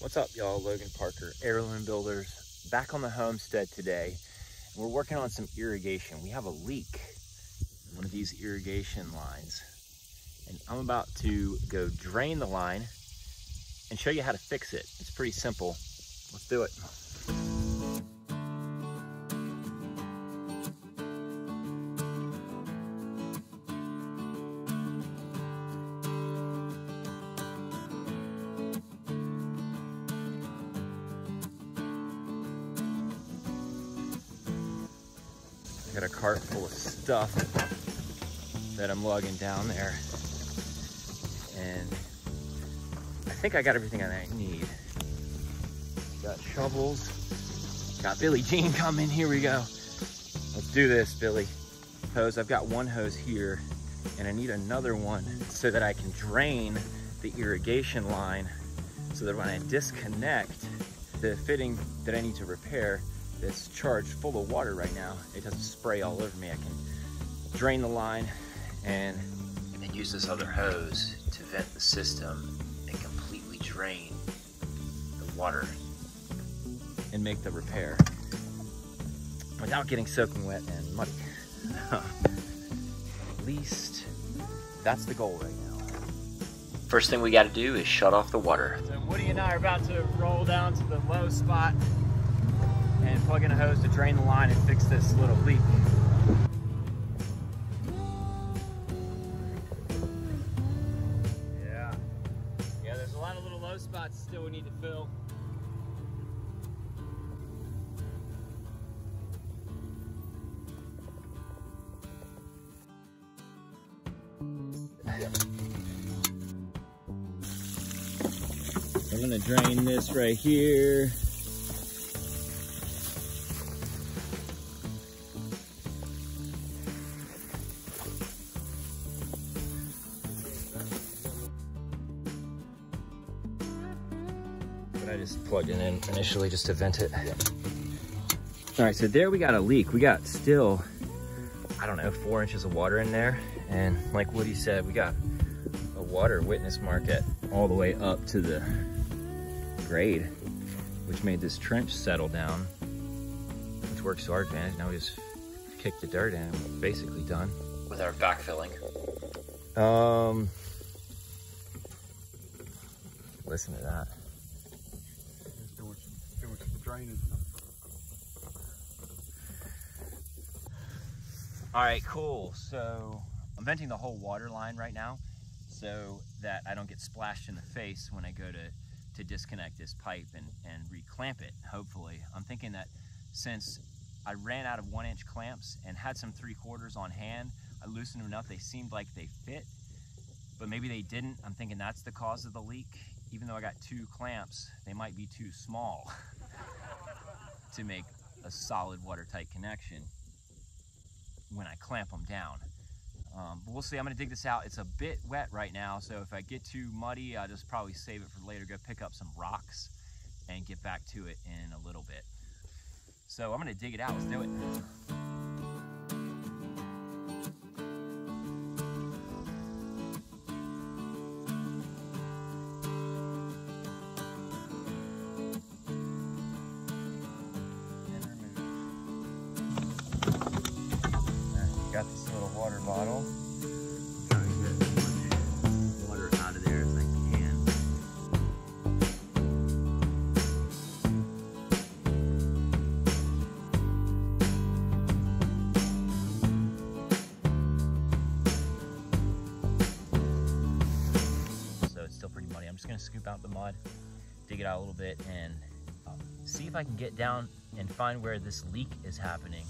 What's up, y'all? Logan Parker, Heirloom Builders, back on the homestead today. We're working on some irrigation. We have a leak in one of these irrigation lines, and I'm about to go drain the line and show you how to fix it. It's pretty simple. Let's do it. I got a cart full of stuff that I'm lugging down there, and I think I got everything I need. Got shovels, got Billie Jean coming, here we go. Let's do this, Billie. Hose, I've got one hose here, and I need another one so that I can drain the irrigation line so that when I disconnect the fitting that I need to repair, that's charged full of water right now, it doesn't spray all over me. I can drain the line and then use this other hose to vent the system and completely drain the water and make the repair without getting soaking wet and muddy. At least that's the goal right now. First thing we got to do is shut off the water. So Woody and I are about to roll down to the low spot and plug in a hose to drain the line and fix this little leak. Yeah, there's a lot of little low spots still we need to fill. I'm gonna drain this right here. I just plugged it in initially just to vent it. Yep. All right, so there we got a leak. We got still, I don't know, 4 inches of water in there. And like Woody said, we got a water witness mark at all the way up to the grade, which made this trench settle down, which works to our advantage. Now we just kick the dirt in and we're basically done with our backfilling. Listen to that. All right, cool. So I'm venting the whole water line right now so that I don't get splashed in the face when I go to disconnect this pipe and reclamp it, hopefully. I'm thinking that since I ran out of 1-inch clamps and had some 3/4 on hand, I loosened them enough, they seemed like they fit, but maybe they didn't. I'm thinking that's the cause of the leak. Even though I got 2 clamps, they might be too small to make a solid watertight connection when I clamp them down. But we'll see. I'm gonna dig this out. It's a bit wet right now, so if I get too muddy, I'll just probably save it for later, go pick up some rocks and get back to it in a little bit. So I'm gonna dig it out. Let's do it. Got this little water bottle. I'm trying to get as much water out of there as I can. So it's still pretty muddy. I'm just gonna scoop out the mud, dig it out a little bit, and see if I can get down and find where this leak is happening.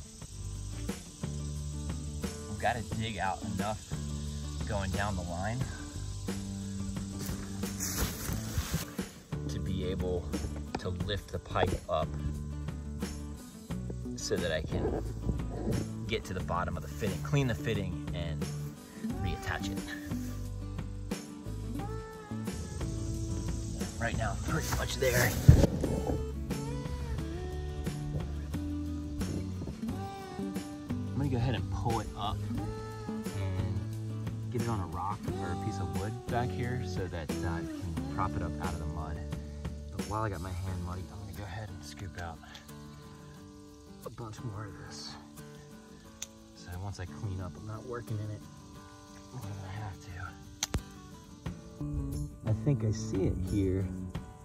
Got to dig out enough going down the line to be able to lift the pipe up so that I can get to the bottom of the fitting, clean the fitting, and reattach it. Right now, I'm pretty much there. Go ahead and pull it up and get it on a rock or a piece of wood back here so that I can prop it up out of the mud. But while I got my hand muddy, I'm gonna go ahead and scoop out a bunch more of this. So once I clean up, I'm not working in it more than I have to. I think I see it here.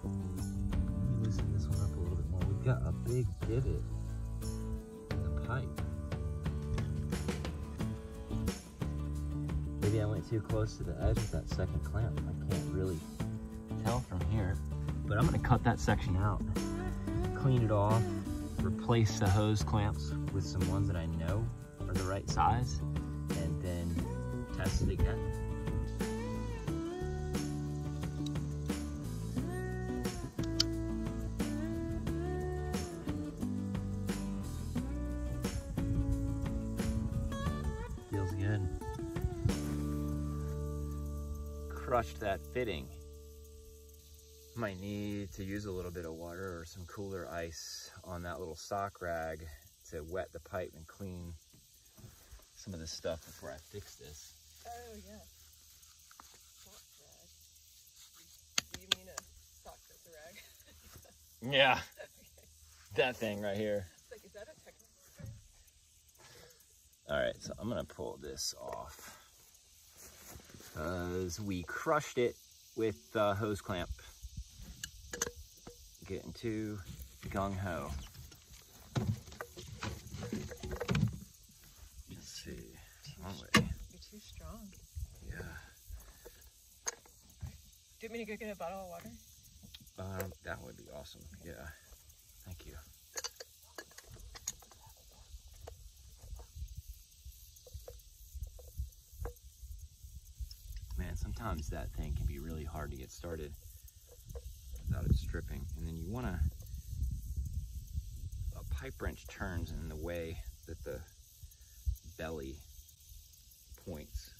Let me loosen this one up a little bit more. We've got a big divot in the pipe. Maybe I went too close to the edge with that second clamp. I can't really tell from here, but I'm gonna cut that section out, clean it off, replace the hose clamps with some ones that I know are the right size, and then test it again. Feels good. Crushed that fitting. Might need to use a little bit of water or some cooler ice on that little sock rag to wet the pipe and clean some of this stuff before I fix this. Oh yeah, sock rag. Do you mean a sock that's a rag? Yeah, okay. That thing right here. It's like, is that a technical term? All right, so I'm gonna pull this off because we crushed it with the hose clamp. Getting too gung-ho. Let's see, aren't we? You're too strong. Yeah. Do you want me to go get a bottle of water? That would be awesome, yeah. Thank you. Man, sometimes that thing can be really hard to get started. It's stripping, and then you want to, a pipe wrench turns in the way that the belly points.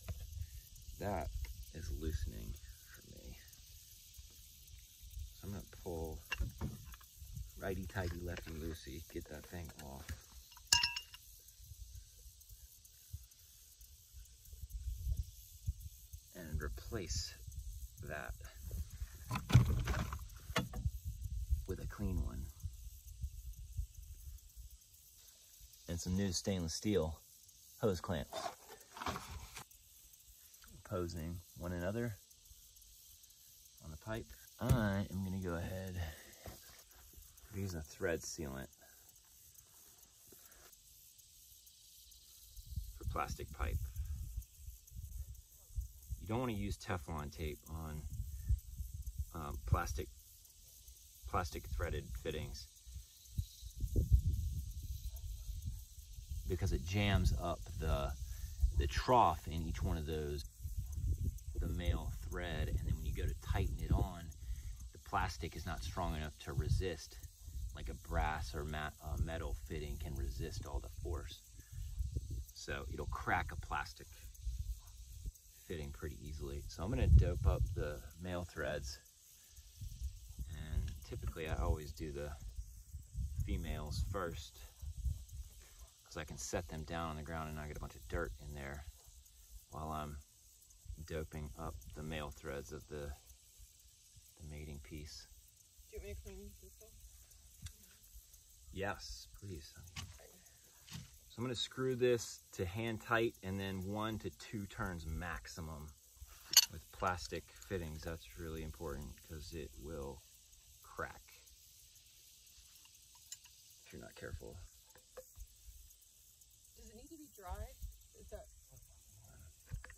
That is loosening for me, so I'm going to pull righty tighty, lefty loosey, get that thing off. And replace that with a clean one and some new stainless steel hose clamps, opposing one another on the pipe. I am going to go ahead and use a thread sealant for plastic pipe. You don't want to use Teflon tape on plastic threaded fittings because it jams up the trough in each one of those, the male thread, and then when you go to tighten it on, the plastic is not strong enough to resist, like a brass or metal fitting can resist all the force. So it'll crack a plastic fitting pretty easily. So I'm gonna dope up the male threads. Typically, I always do the females first because I can set them down on the ground and not get a bunch of dirt in there while I'm doping up the male threads of the mating piece. Do you want me to clean this up? Yes, please. So I'm going to screw this to hand tight and then 1 to 2 turns maximum with plastic fittings. That's really important because it will crack if you're not careful. Does it need to be dry? Is that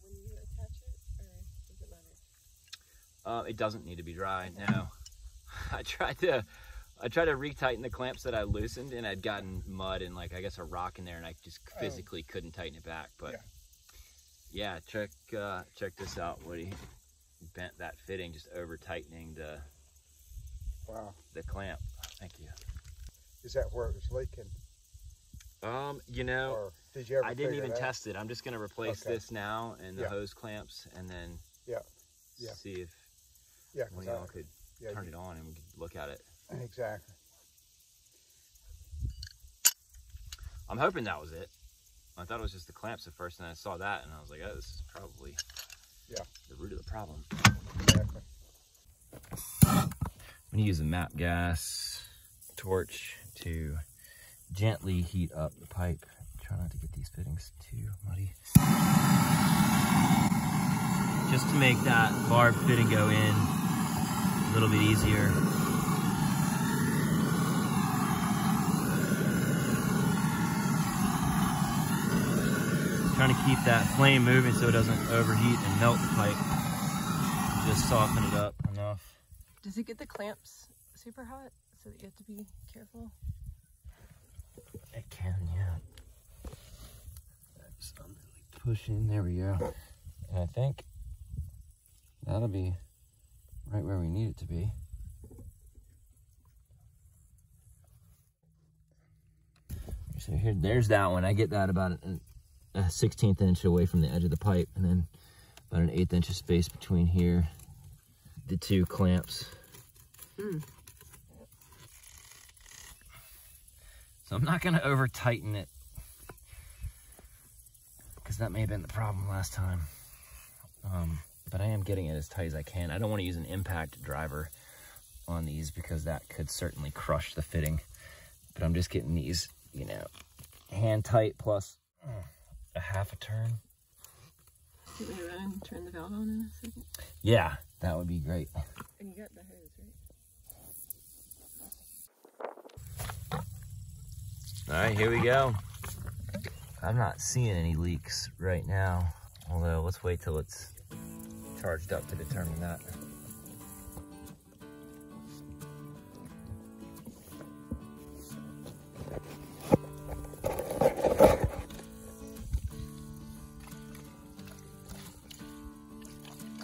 when you attach it, or does it matter? It doesn't need to be dry. No, I tried to retighten the clamps that I loosened, and I'd gotten mud and like I guess a rock in there, and I just physically couldn't tighten it back. But yeah, check this out, Woody. Bent that fitting just over tightening the. Wow. The clamp. Thank you. Is that where it was leaking? You know, or did you ever, I didn't even test it. I'm just going to replace this now and the hose clamps, and then see if one of y'all could turn it on and we could look at it. Exactly. I'm hoping that was it. I thought it was just the clamps at first, and I saw that, and I was like, oh, this is probably the root of the problem. Exactly. I'm gonna use a MAP gas torch to gently heat up the pipe. Try not to get these fittings too muddy. Just to make that barb fitting go in a little bit easier. Trying to keep that flame moving so it doesn't overheat and melt the pipe. Just soften it up enough. Does it get the clamps super hot so that you have to be careful? It can, yeah. That's, I'm really pushing. There we go. And I think that'll be right where we need it to be. So here, there's that one. I get that about a 16th inch away from the edge of the pipe, and then about an 1/8 inch of space between here, the two clamps. So I'm not gonna over tighten it, because that may have been the problem last time. But I am getting it as tight as I can. I don't want to use an impact driver on these because that could certainly crush the fitting, but I'm just getting these, you know, hand tight plus a half a turn. Do we run and turn the valve on in a second? Yeah, that would be great. And you got the hose, right? All right, here we go. I'm not seeing any leaks right now, although let's wait till it's charged up to determine that.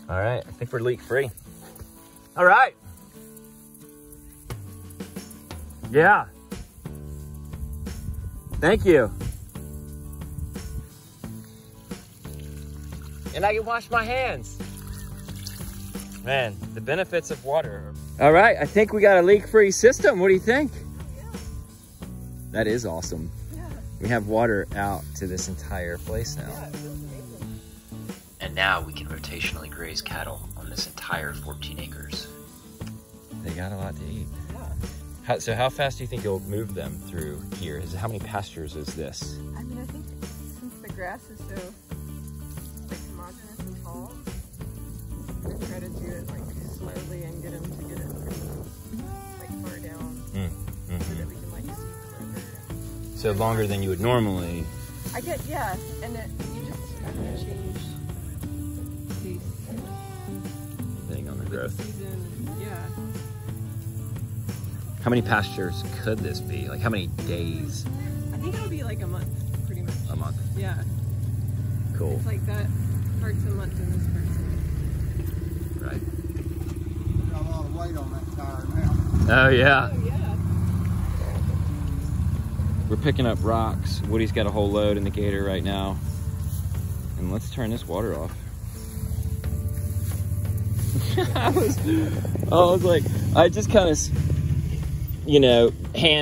All right, I think we're leak free. All right. Yeah. Thank you. And I can wash my hands. Man, the benefits of water. All right, I think we got a leak-free system. What do you think? Yeah. That is awesome. Yeah. We have water out to this entire place now. Yeah, it feels amazing. And now we can rotationally graze cattle on this entire 14 acres. They got a lot to eat. Yeah. So how fast do you think you'll move them through here? How many pastures is this? I mean, I think since the grass is so homogenous and tall, I try to do it like slowly and get them to get it like far down so that we can like sweep them over. So longer than you would normally. I get, yeah, and it, you just kind of change the thing on the growth. Season, yeah. How many pastures could this be? Like how many days? I think it'll be like a month, pretty much. A month? Yeah. Cool. It's like that part's a month in this person. Right. We've got a lot of weight on that tire now. Oh yeah. Oh yeah. We're picking up rocks. Woody's got a whole load in the gator right now. And let's turn this water off. I was like, I just kind of, you know,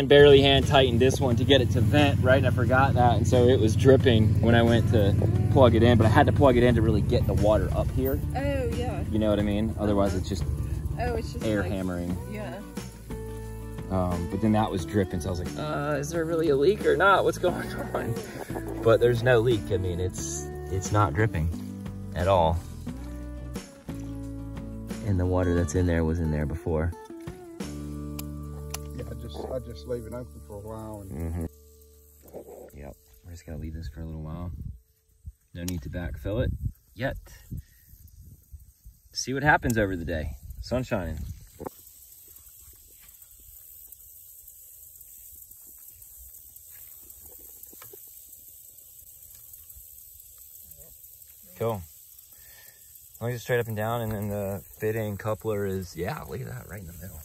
barely hand tightened this one to get it to vent, right? And I forgot that, and so it was dripping when I went to plug it in, but I had to plug it in to really get the water up here. Oh yeah. You know what I mean? Otherwise it's just, oh, it's just air like, hammering. Yeah. But then that was dripping, so I was like, is there really a leak or not? What's going on? But there's no leak. I mean, it's not dripping at all. And the water that's in there was in there before. I just leave it open for a while. And... Yep, we're just gonna leave this for a little while. No need to backfill it yet. See what happens over the day. Sun shining. Cool. Let me just straight up and down, and then the fitting coupler is, yeah, look at that, right in the middle.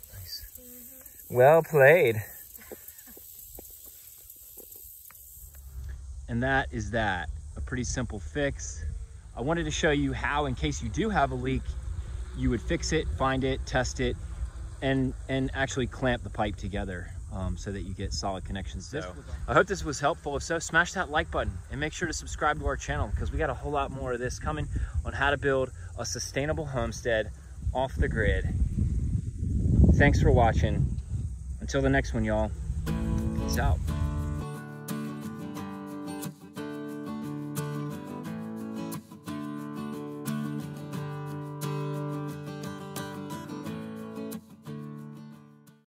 Well played. And that is that. A pretty simple fix. I wanted to show you how, in case you do have a leak, you would fix it, find it, test it, and actually clamp the pipe together so that you get solid connections. So I hope this was helpful. If so, smash that like button and make sure to subscribe to our channel, because we got a whole lot more of this coming on how to build a sustainable homestead off the grid. Thanks for watching. Until the next one, y'all. Peace out.